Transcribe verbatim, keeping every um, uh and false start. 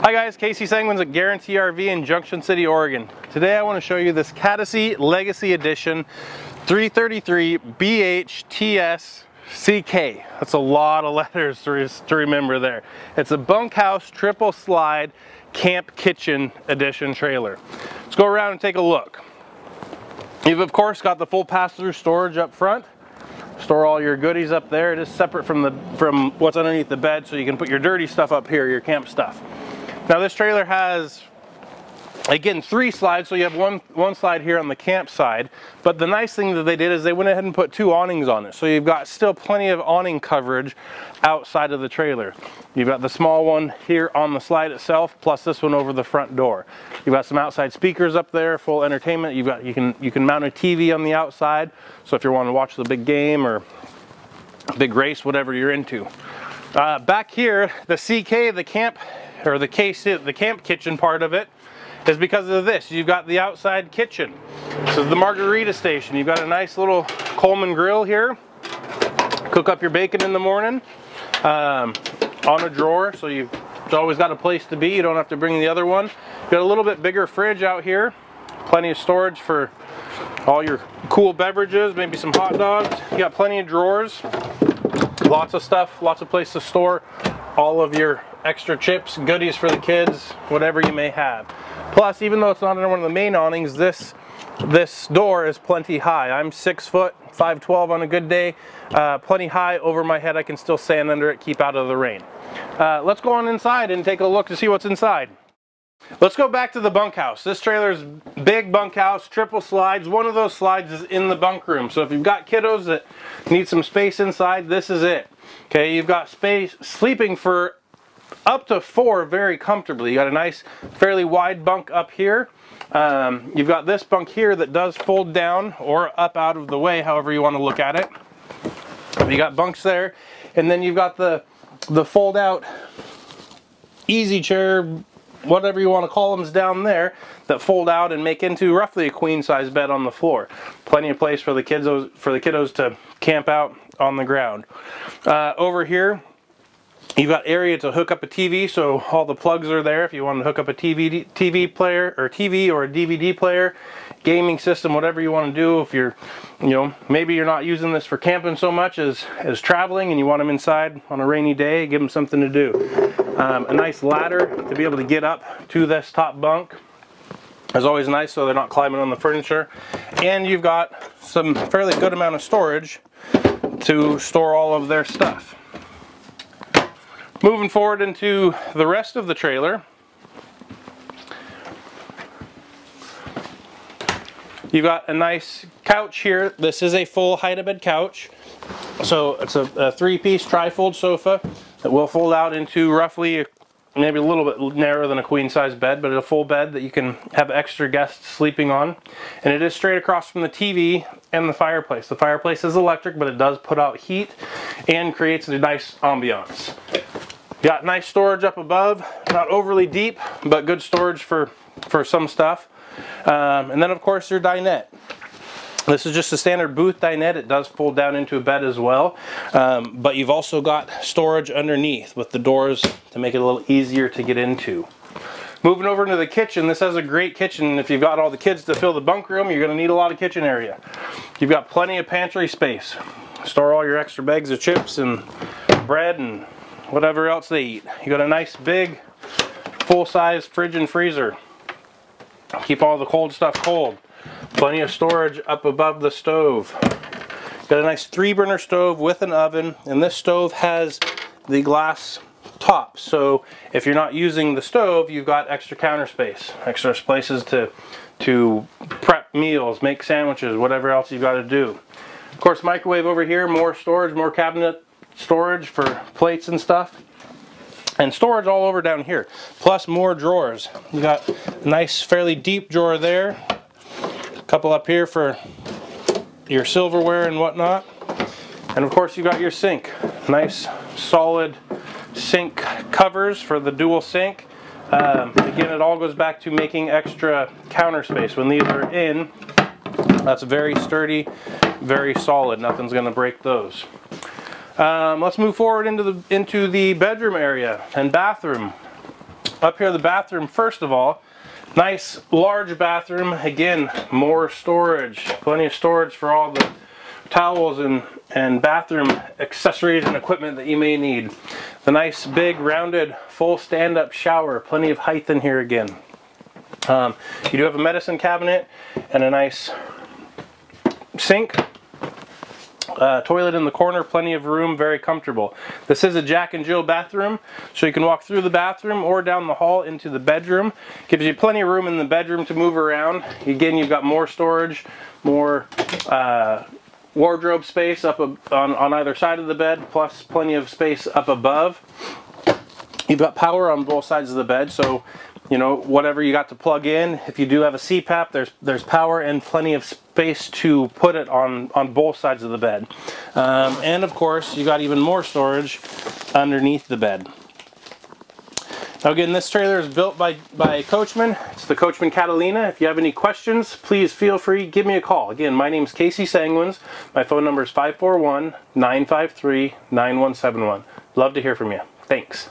Hi guys, Casey Sanguins at Guaranty R V in Junction City, Oregon. Today I want to show you this Catalina Legacy Edition three thirty-three B H T S C K. That's a lot of letters to, re to remember there. It's a bunkhouse triple slide camp kitchen edition trailer. Let's go around and take a look. You've of course got the full pass-through storage up front. Store all your goodies up there. It is separate from the from what's underneath the bed, so you can put your dirty stuff up here, your camp stuff. Now this trailer has, again, three slides, so you have one one slide here on the camp side. But the nice thing that they did is they went ahead and put two awnings on it, so you've got still plenty of awning coverage outside of the trailer. You've got the small one here on the slide itself, plus this one over the front door. You've got some outside speakers up there, full entertainment. You've got you can you can mount a T V on the outside, so if you're wanting to watch the big game or big race, whatever you're into. Uh, back here, the C K, the camp or the case, the camp kitchen part of it, is because of this. You've got the outside kitchen. This is the margarita station. You've got a nice little Coleman grill here. Cook up your bacon in the morning um, on a drawer, so you've always got a place to be. You don't have to bring the other one. You've got a little bit bigger fridge out here. Plenty of storage for all your cool beverages, maybe some hot dogs. You got plenty of drawers. Lots of stuff, lots of place to store all of your extra chips, goodies for the kids, whatever you may have. Plus, even though it's not under one of the main awnings, this this door is plenty high. I'm six foot, five twelve on a good day, uh, plenty high over my head. I can still stand under it, keep out of the rain. Uh, let's go on inside and take a look to see what's inside. Let's go back to the bunkhouse. This trailer's big bunkhouse, triple slides. One of those slides is in the bunk room. So if you've got kiddos that need some space inside, this is it. Okay, you've got space sleeping for up to four very comfortably. You got a nice, fairly wide bunk up here. Um, you've got this bunk here that does fold down or up out of the way, however you want to look at it. You got bunks there, and then you've got the the fold out easy chair, whatever you want to call them, is down there that fold out and make into roughly a queen size bed on the floor. Plenty of place for the kids for the kiddos to camp out on the ground. Uh, over here, you've got area to hook up a T V, so all the plugs are there if you want to hook up a T V T V player or T V or a D V D player, gaming system, whatever you want to do. If you're, you know, maybe you're not using this for camping so much as as traveling, and you want them inside on a rainy day, give them something to do. Um, a nice ladder to be able to get up to this top bunk is always nice, so they're not climbing on the furniture. And you've got some fairly good amount of storage to store all of their stuff. Moving forward into the rest of the trailer, you've got a nice couch here. This is a full hide-a-bed couch, so it's a, a three-piece tri-fold sofa that will fold out into roughly, maybe a little bit narrower than a queen size bed, but a full bed that you can have extra guests sleeping on. And it is straight across from the T V and the fireplace. The fireplace is electric, but it does put out heat and creates a nice ambiance. Got nice storage up above, not overly deep, but good storage for, for some stuff. Um, and then of course your dinette. This is just a standard booth dinette. It does fold down into a bed as well, um, but you've also got storage underneath with the doors to make it a little easier to get into. Moving over into the kitchen, this has a great kitchen. If you've got all the kids to fill the bunk room, you're going to need a lot of kitchen area. You've got plenty of pantry space. Store all your extra bags of chips and bread and whatever else they eat. You've got a nice big full-size fridge and freezer. Keep all the cold stuff cold. Plenty of storage up above the stove. Got a nice three burner stove with an oven, and this stove has the glass top, so if you're not using the stove, you've got extra counter space, extra places to to prep meals, make sandwiches, whatever else you've got to do. Of course, microwave over here, more storage, more cabinet storage for plates and stuff, and storage all over down here, plus more drawers. You got a nice fairly deep drawer there, couple up here for your silverware and whatnot. And of course, you got your sink. Nice solid sink covers for the dual sink. Um, again, it all goes back to making extra counter space. When these are in, that's very sturdy, very solid. Nothing's going to break those. Um, let's move forward into the into the bedroom area and bathroom. Up here, the bathroom, first of all, nice large bathroom. Again, more storage, plenty of storage for all the towels and, and bathroom accessories and equipment that you may need. The nice big rounded full stand-up shower, plenty of height in here again. Um, you do have a medicine cabinet and a nice sink, uh, toilet in the corner, plenty of room, very comfortable. This is a Jack and Jill bathroom, so you can walk through the bathroom or down the hall into the bedroom. Gives you plenty of room in the bedroom to move around. Again, you've got more storage, more uh, wardrobe space up on, on either side of the bed, plus plenty of space up above. You've got power on both sides of the bed, so you know, whatever you got to plug in, if you do have a C PAP, there's there's power and plenty of space to put it on on both sides of the bed. Um, and of course, you got even more storage underneath the bed. Now again, this trailer is built by by Coachmen. It's the Coachmen Catalina. If you have any questions, please feel free, give me a call. Again, my name's Casey Sanguins. My phone number is five four one, nine five three, nine one seven one. Love to hear from you. Thanks.